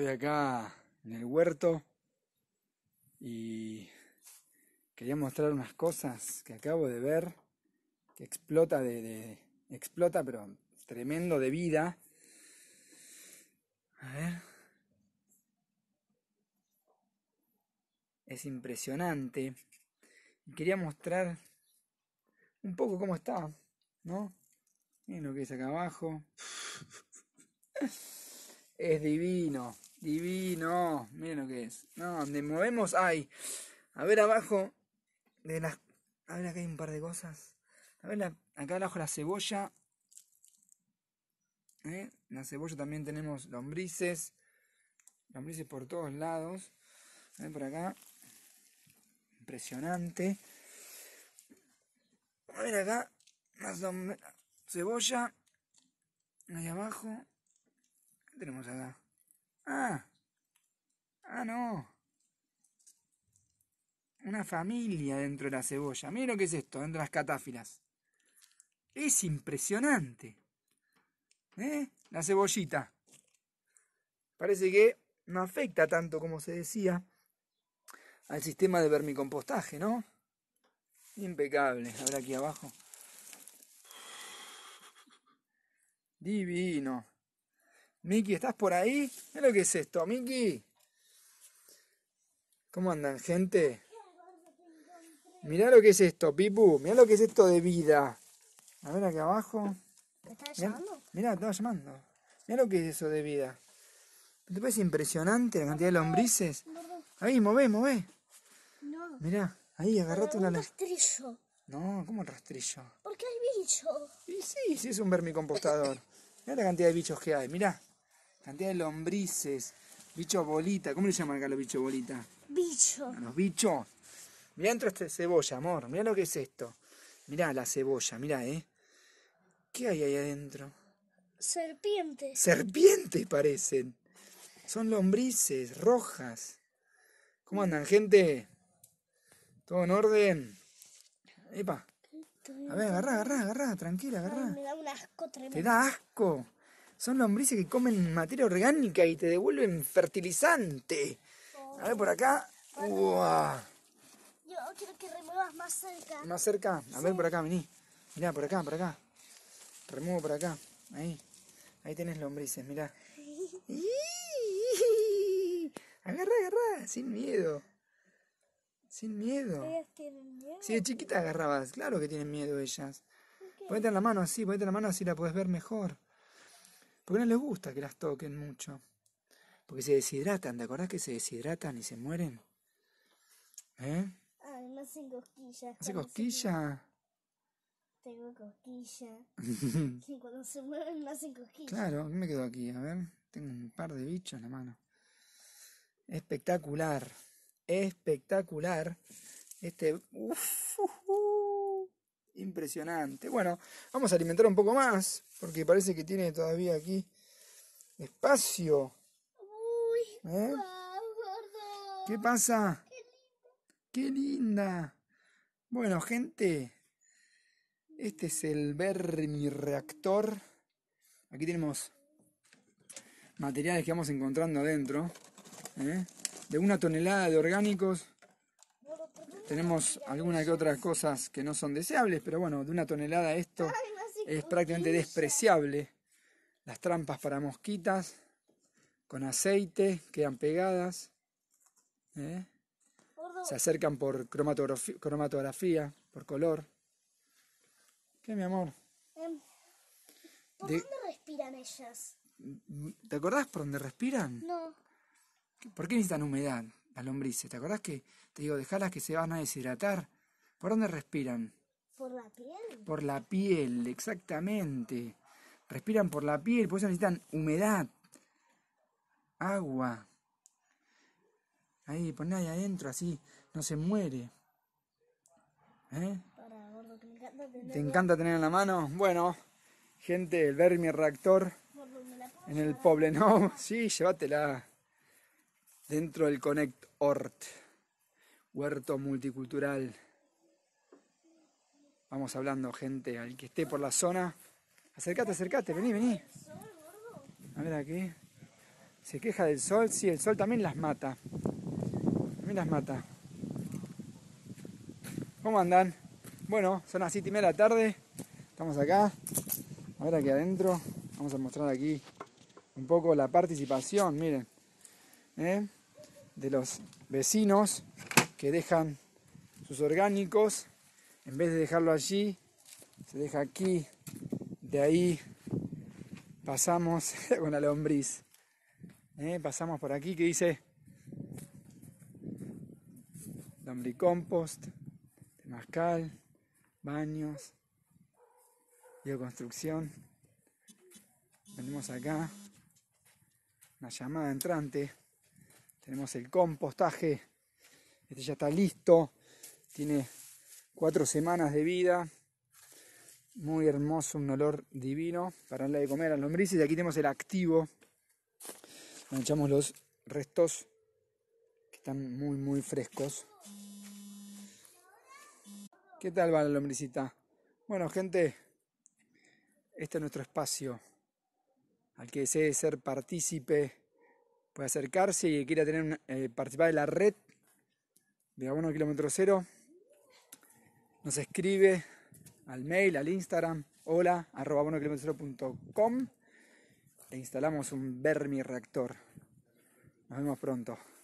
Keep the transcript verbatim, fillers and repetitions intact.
Estoy acá en el huerto y quería mostrar unas cosas que acabo de ver, que explota, de, de, explota pero tremendo de vida. A ver. Es impresionante. Y quería mostrar un poco cómo está, ¿no? Miren lo que es acá abajo. Es divino, divino. Miren lo que es. No, donde movemos hay. A ver abajo de las. A ver, acá hay un par de cosas. A ver, la... acá abajo la cebolla. ¿Eh? En la cebolla también tenemos lombrices. Lombrices por todos lados. A ver por acá. Impresionante. A ver acá. Más lom... cebolla. Ahí abajo. ¿Qué tenemos acá? Ah, ah no. Una familia dentro de la cebolla. Miren lo que es esto, dentro de las catáfilas. Es impresionante. ¿Eh? La cebollita. Parece que no afecta tanto, como se decía, al sistema de vermicompostaje, ¿no? Impecable. A ver aquí abajo. Divino. Miki, ¿estás por ahí? Mira lo que es esto, Miki. ¿Cómo andan, gente? Mirá lo que es esto, Pipu. Mirá lo que es esto de vida. A ver acá abajo. ¿Me estás llamando? Mirá, estaba llamando. Mirá lo que es eso de vida. ¿Te parece impresionante la cantidad de lombrices? Ahí, mové, mové. No. Mirá, ahí agarrate la... rastrillo. No, ¿cómo el rastrillo? Porque hay bicho. Y sí, sí, es un vermicompostador. Mirá la cantidad de bichos que hay, mirá. Cantidad de lombrices, bichos bolita. ¿Cómo le llaman acá los bichos bolita? Bicho. A los bichos. Mirá dentro esta cebolla, amor. Mirá lo que es esto. Mirá la cebolla, mirá, ¿eh? ¿Qué hay ahí adentro? Serpientes. Serpientes parecen. Son lombrices rojas. ¿Cómo andan, gente? ¿Todo en orden? Epa. A ver, agarrá, agarrá, agarrá, tranquila, agarrá. Ay, me da un asco tremendo. Te da asco. Son lombrices que comen materia orgánica y te devuelven fertilizante. Oh. A ver por acá. Bueno, uah. Yo quiero que remuevas más cerca. Más cerca. A sí. Ver por acá, vení. Mirá, por acá, por acá. Remuevo por acá. Ahí. Ahí tenés lombrices, mirá. Agarrá, agarrá, sin miedo. Sin miedo. Ellas tienen miedo. Sí, de chiquita agarrabas. Claro que tienen miedo ellas. Okay. Ponete en la mano así, ponete en la mano así la podés ver mejor. Porque no les gusta que las toquen mucho. Porque se deshidratan, ¿te acordás que se deshidratan y se mueren? ¿Eh? Ay, me hacen cosquillas. ¿Hace cosquilla? Se... Tengo cosquillas. Sí, cuando se mueven me hacen cosquillas. Claro, me quedo aquí, a ver. Tengo un par de bichos en la mano. Espectacular. Espectacular, este, uf, uh, uh, impresionante. Bueno, vamos a alimentar un poco más, porque parece que tiene todavía aquí espacio. Uy, ¿eh? Wow, ¿qué pasa? Qué linda. Qué linda. Bueno, gente, este es el Vermireactor. Aquí tenemos materiales que vamos encontrando adentro, ¿eh? De una tonelada de orgánicos. Tenemos algunas que otras cosas que no son deseables, pero bueno, de una tonelada esto es prácticamente despreciable. Las trampas para mosquitas con aceite quedan pegadas, ¿eh? Se acercan por cromatografía, por color. ¿Qué, mi amor? ¿Por dónde respiran ellas? ¿Te acordás por dónde respiran? No. ¿Por qué necesitan humedad las lombrices? ¿Te acordás que te digo, dejarlas que se van a deshidratar? ¿Por dónde respiran? Por la piel. Por la piel, exactamente. Respiran por la piel, por eso necesitan humedad, agua. Ahí, ponla ahí adentro, así no se muere. ¿Eh? Para, gordo, que me encanta tener... ¿Te encanta tener en la mano? Bueno, gente, el Vermireactor en el Poble Nou. Sí, llévatela. Dentro del Connect Hort, Huerto Multicultural. Vamos hablando, gente, al que esté por la zona. Acércate, acércate, vení, vení. A ver aquí. Se queja del sol, sí, el sol también las mata. También las mata. ¿Cómo andan? Bueno, son las siete y media de la tarde. Estamos acá. Ahora aquí adentro vamos a mostrar aquí un poco la participación, miren, ¿eh? de los vecinos que dejan sus orgánicos. En vez de dejarlo allí, se deja aquí. De ahí pasamos con la lombriz. ¿Eh? Pasamos por aquí que dice lombricompost, temazcal, baños, bioconstrucción. Tenemos acá una llamada entrante. Tenemos el compostaje. Este ya está listo. Tiene cuatro semanas de vida. Muy hermoso, un olor divino para darle de comer a las lombrices. Y aquí tenemos el activo. Nos echamos los restos que están muy, muy frescos. ¿Qué tal va la lombricita? Bueno, gente, este es nuestro espacio. Al que desee ser partícipe, puede acercarse y quiera tener una, eh, participar de la red de Abono kilómetro cero. Nos escribe al mail, al Instagram, hola arroba abono kilómetro cero punto com. Le instalamos un vermireactor. Nos vemos pronto.